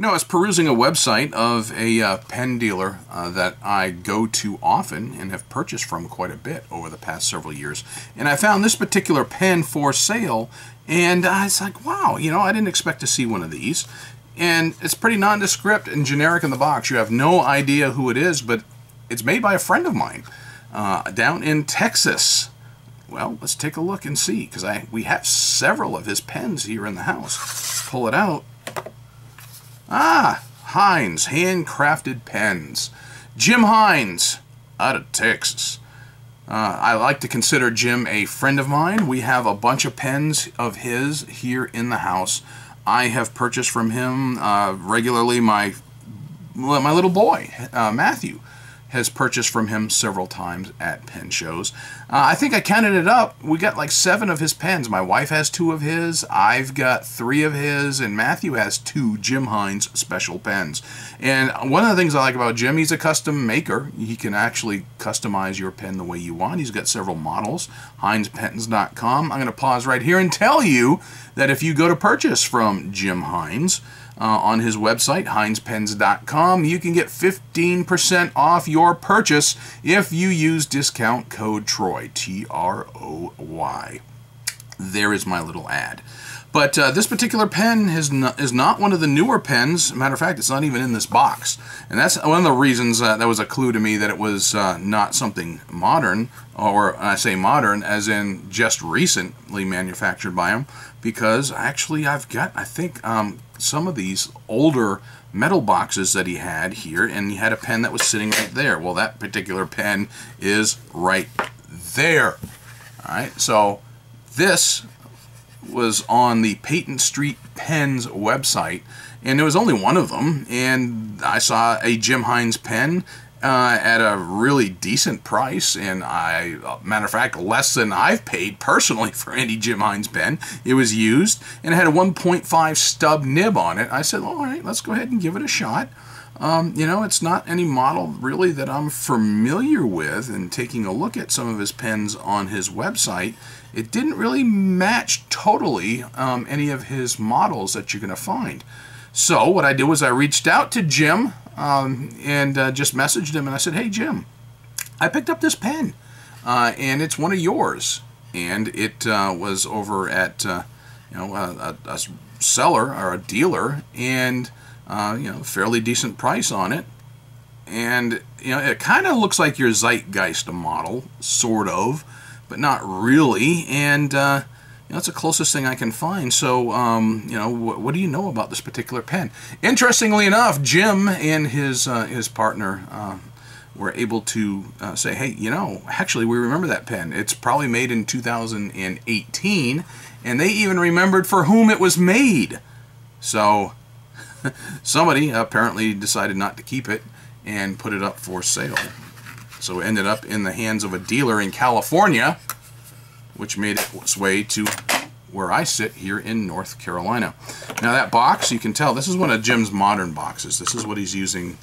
You know, I was perusing a website of a pen dealer that I go to often and have purchased from quite a bit over the past several years. And I found this particular pen for sale, and I was like, wow, you know, I didn't expect to see one of these. And it's pretty nondescript and generic in the box. You have no idea who it is, but it's made by a friend of mine down in Texas. Well, let's take a look and see, because we have several of his pens here in the house. Pull it out. Ah, Hinze, handcrafted pens. Jim Hinze, out of Texas. I like to consider Jim a friend of mine. We have a bunch of pens of his here in the house. I have purchased from him regularly. My little boy, Matthew, has purchased from him several times at pen shows. I think I counted it up. We got like 7 of his pens. My wife has 2 of his, I've got 3 of his, and Matthew has 2 Jim Hinze special pens. And one of the things I like about Jim, he's a custom maker. He can actually customize your pen the way you want. He's got several models. HinzePens.com. I'm going to pause right here and tell you that if you go to purchase from Jim Hinze, on his website, HinzePens.com, you can get 15% off your purchase if you use discount code TROY, T-R-O-Y. There is my little ad. But this particular pen is not one of the newer pens. Matter of fact, it's not even in this box. And that's one of the reasons that was a clue to me that it was not something modern, or I say modern as in just recently manufactured by him, because actually I've got, I think, some of these older metal boxes that he had here, and he had a pen that was sitting right there. Well, that particular pen is right there. All right, so this was on the Patent Street Pens website, and there was only one of them, and I saw a Jim Hinze pen at a really decent price, and matter of fact, less than I've paid personally for any Jim Hinze pen. It was used, and it had a 1.5 stub nib on it. I said, well, all right, let's go ahead and give it a shot. You know, it's not any model really that I'm familiar with, and taking a look at some of his pens on his website, it didn't really match totally any of his models that you're going to find. So what I did was I reached out to Jim and just messaged him, and I said, hey Jim, I picked up this pen and it's one of yours, and it was over at you know, a seller or a dealer, and you know, fairly decent price on it, and you know, it kind of looks like your Zeitgeist model, sort of, but not really, and you know, that's the closest thing I can find. So, you know, what do you know about this particular pen? Interestingly enough, Jim and his partner were able to say, hey, you know, actually, we remember that pen. It's probably made in 2018, and they even remembered for whom it was made. So, somebody apparently decided not to keep it and put it up for sale. So it ended up in the hands of a dealer in California, which made its way to where I sit here in North Carolina. Now that box, you can tell, this is one of Jim's modern boxes. This is what he's using,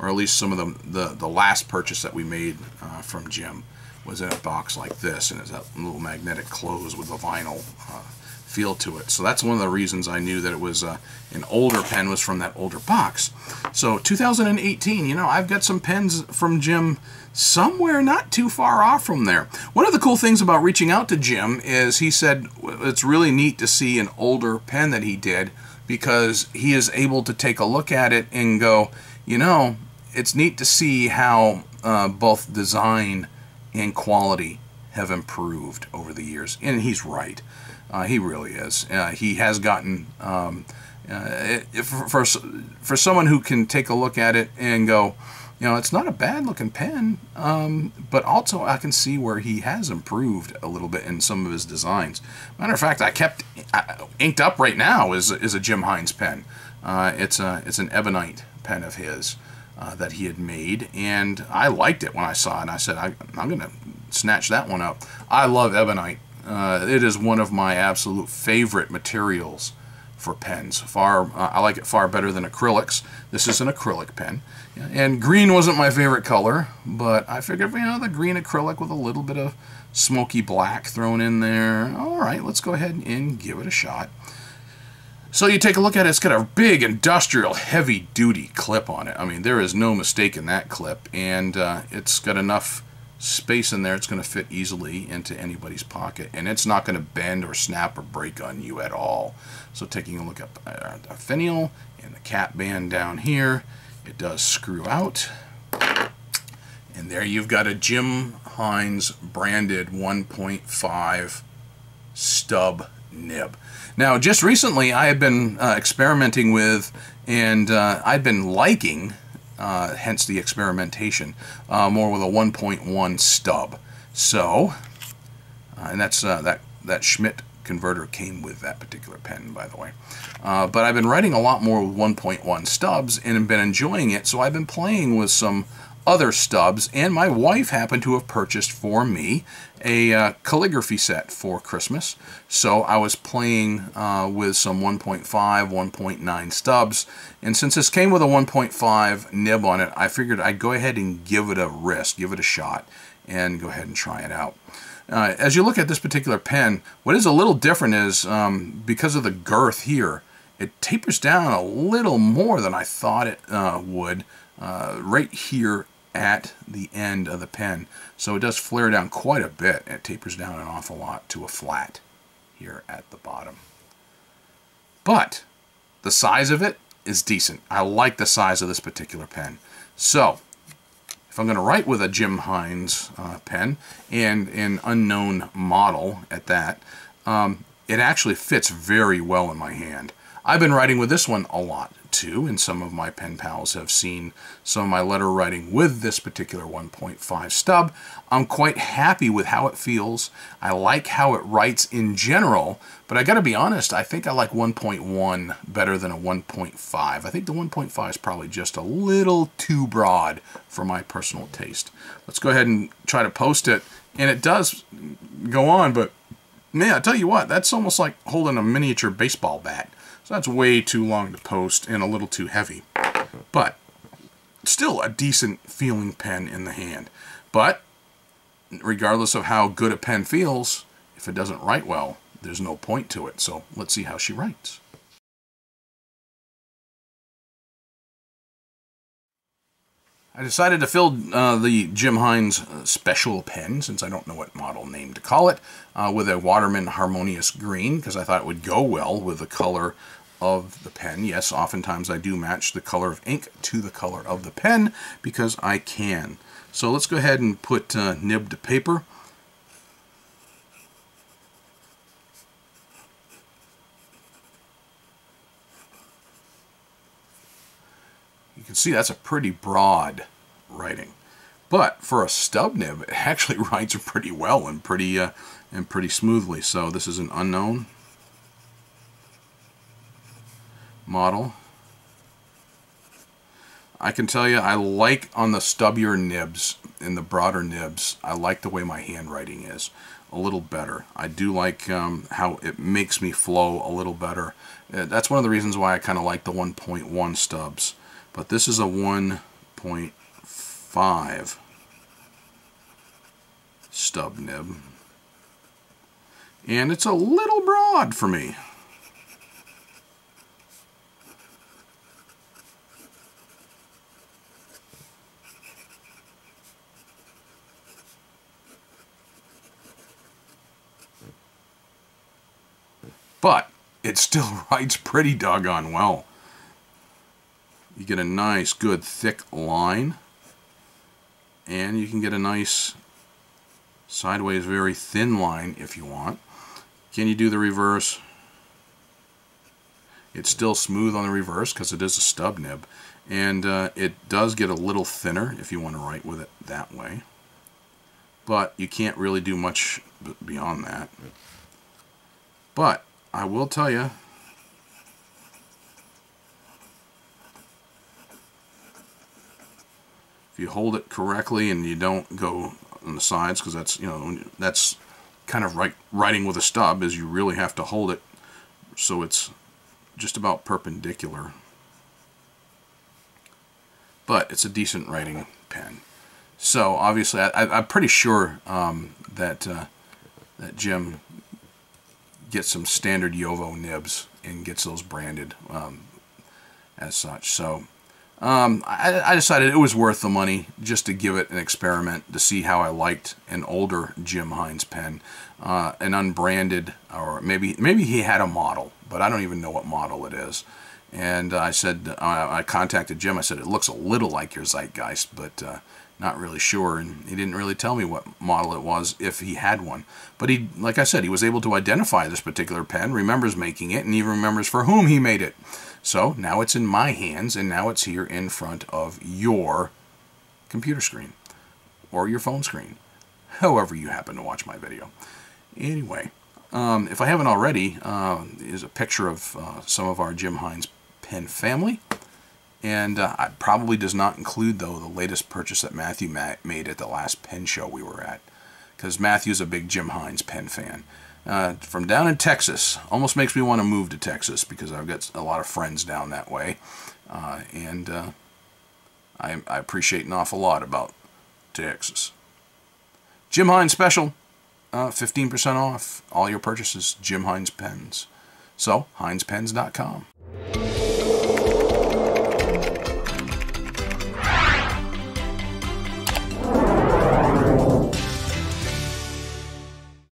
or at least some of the last purchase that we made from Jim was in a box like this, and it's a little magnetic close with a vinyl feel to it. So that's one of the reasons I knew that it was an older pen, was from that older box. So 2018, you know, I've got some pens from Jim somewhere not too far off from there. One of the cool things about reaching out to Jim is he said it's really neat to see an older pen that he did, because he is able to take a look at it and go, you know, it's neat to see how both design and quality have improved over the years. And he's right. He really is. He has gotten, for someone who can take a look at it and go, you know, it's not a bad looking pen, but also I can see where he has improved a little bit in some of his designs. Matter of fact, inked up right now is a Jim Hinze pen. It's an ebonite pen of his that he had made, and I liked it when I saw it, and I said, I'm going to snatch that one up. I love ebonite. It is one of my absolute favorite materials for pens. I like it far better than acrylics. This is an acrylic pen, and green wasn't my favorite color, but I figured, you know, the green acrylic with a little bit of smoky black thrown in there, all right, let's go ahead and give it a shot. So you take a look at it, it's got a big industrial heavy-duty clip on it. I mean, there is no mistake in that clip, and it's got enough space in there it's going to fit easily into anybody's pocket, and it's not going to bend or snap or break on you at all. So taking a look at the finial and the cap band down here, it does screw out. And there you've got a Jim Hinze branded 1.5 stub nib. Now, just recently I have been experimenting with, and I've been liking, hence the experimentation, more with a 1.1 stub. So, and that's that Schmidt converter came with that particular pen, by the way. But I've been writing a lot more with 1.1 stubs and have been enjoying it, so I've been playing with some other stubs, and my wife happened to have purchased for me a calligraphy set for Christmas. So I was playing with some 1.5, 1.9 stubs, and since this came with a 1.5 nib on it, I figured I'd go ahead and give it a risk, give it a shot, and go ahead and try it out. As you look at this particular pen, what is a little different is because of the girth here, it tapers down a little more than I thought it would right here at the end of the pen. So it does flare down quite a bit, and it tapers down an awful lot to a flat here at the bottom. But the size of it is decent. I like the size of this particular pen. So if I'm going to write with a Jim Hinze pen, and an unknown model at that, it actually fits very well in my hand. I've been writing with this one a lot too, and some of my pen pals have seen some of my letter writing with this particular 1.5 stub. I'm quite happy with how it feels. I like how it writes in general, but I got to be honest, I think I like 1.1 better than a 1.5. I think the 1.5 is probably just a little too broad for my personal taste. Let's go ahead and try to post it, and it does go on, but man, I tell you what, that's almost like holding a miniature baseball bat. So that's way too long to post and a little too heavy, but still a decent feeling pen in the hand. But regardless of how good a pen feels, if it doesn't write well, there's no point to it. So let's see how she writes. I decided to fill the Jim Hinze special pen, since I don't know what model name to call it, with a Waterman Harmonious Green, because I thought it would go well with the color of the pen. Yes, oftentimes I do match the color of ink to the color of the pen, because I can. So let's go ahead and put nib to paper. You can see that's a pretty broad writing, but for a stub nib, it actually writes pretty well and pretty smoothly. So this is an unknown model. I can tell you, I like on the stubbier nibs and the broader nibs, I like the way my handwriting is a little better. I do like how it makes me flow a little better. That's one of the reasons why I kind of like the 1.1 stubs. But this is a 1.5 stub nib, and it's a little broad for me. But it still writes pretty doggone well. You get a nice, good, thick line, and you can get a nice sideways, very thin line if you want. Can you do the reverse? It's still smooth on the reverse because it is a stub nib, and it does get a little thinner if you want to write with it that way, but you can't really do much beyond that. But I will tell you, if you hold it correctly and you don't go on the sides, because that's, you know, that's kind of writing with a stub, is you really have to hold it so it's just about perpendicular. But it's a decent writing pen. So obviously, I'm pretty sure that Jim get some standard Yovo nibs and gets those branded as such. So I decided it was worth the money just to give it an experiment to see how I liked an older Jim Hinze pen, an unbranded, or maybe he had a model, but I don't even know what model it is. And I said, I contacted Jim. I said, it looks a little like your Zeitgeist, but not really sure. And he didn't really tell me what model it was, if he had one. But he, like I said, he was able to identify this particular pen, remembers making it, and even remembers for whom he made it. So now it's in my hands, and now it's here in front of your computer screen or your phone screen, however you happen to watch my video. Anyway, if I haven't already, is a picture of some of our Jim Hinze pen family, and I probably does not include, though, the latest purchase that Matthew made at the last pen show we were at, because Matthew's a big Jim Hinze pen fan from down in Texas. Almost makes me want to move to Texas because I've got a lot of friends down that way, and I appreciate an awful lot about Texas. Jim Hinze special, 15% off all your purchases, Jim Hinze pens. So HinzePens.com.